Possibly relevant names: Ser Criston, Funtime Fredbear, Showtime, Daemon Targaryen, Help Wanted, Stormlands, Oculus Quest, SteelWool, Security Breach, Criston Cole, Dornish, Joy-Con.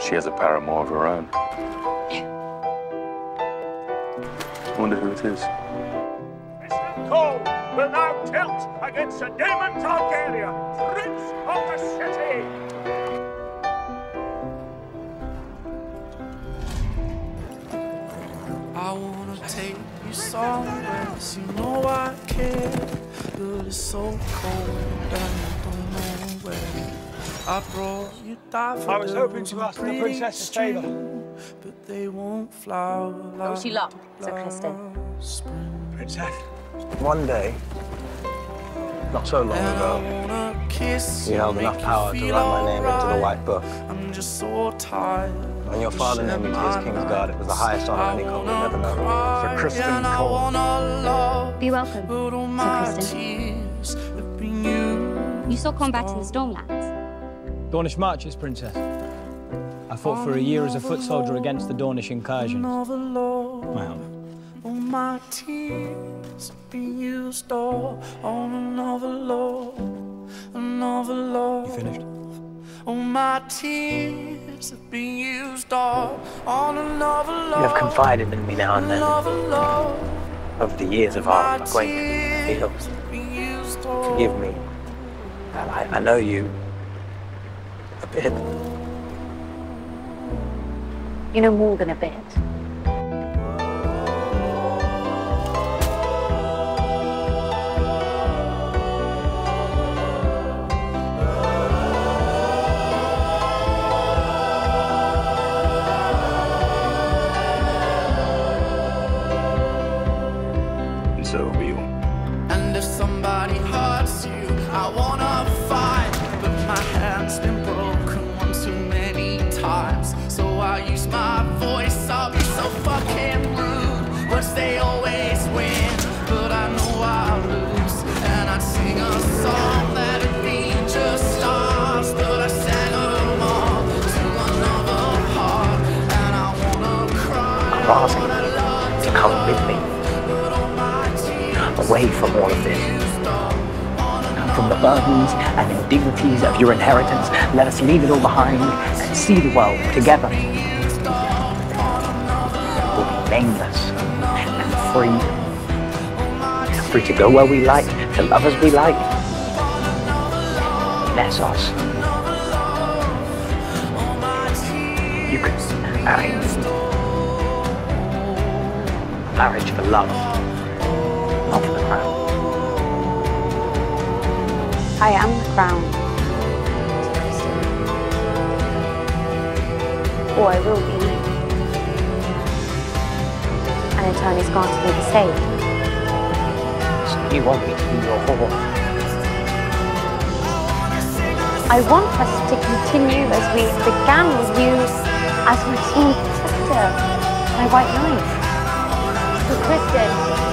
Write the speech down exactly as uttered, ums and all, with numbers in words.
She has a paramour of her own. I wonder who it is. Criston Cole will now tilt against the Daemon Targaryen, Prince of the City! I wanna take you somewhere, so you know I care. But it's so cold and don't know where. I brought you daffodils. I was hoping to ask the princess's favour, but they won't flower like. Wish you luck, Ser Criston. Princess. One day, not so long ago, you held enough power to write my name into the White Book. I'm just so tired. When your father named me to his king's guard, it was the highest honour any common ever known. Ser Criston Cole. Be welcome, Ser Criston. You saw combat in the Stormlands. Dornish marches, Princess. I fought for a year as a foot soldier against the Dornish incursion. Well. All my tears be used all on another love, another love. You finished? All my tears have been used all on another love. You have confided in me now and then. Over the years of our acquaintance, forgive me. I, I know you a bit. You know more than a bit. So you. And if somebody hurts you, I wanna fight, but my hand's been broken one too many times. So I use my voice. I'll be so fucking rude, which they always win, but I know I lose. And I sing a song that it be just stars, but I sang them all to another heart. And I wanna cry. I'm asking you to come with me. Away from all of this, from the burdens and indignities of your inheritance, let us leave it all behind and see the world together. We'll be nameless and free, free to go where we like, to love as we like. Bless us. You can marry me. Marriage for love. Not for the crown. I am the crown. Or I will be. And Eternity's gone to be the saved. So you want me to be your whore? I want us to continue as we began with you as routine protector, my white knight. So Criston.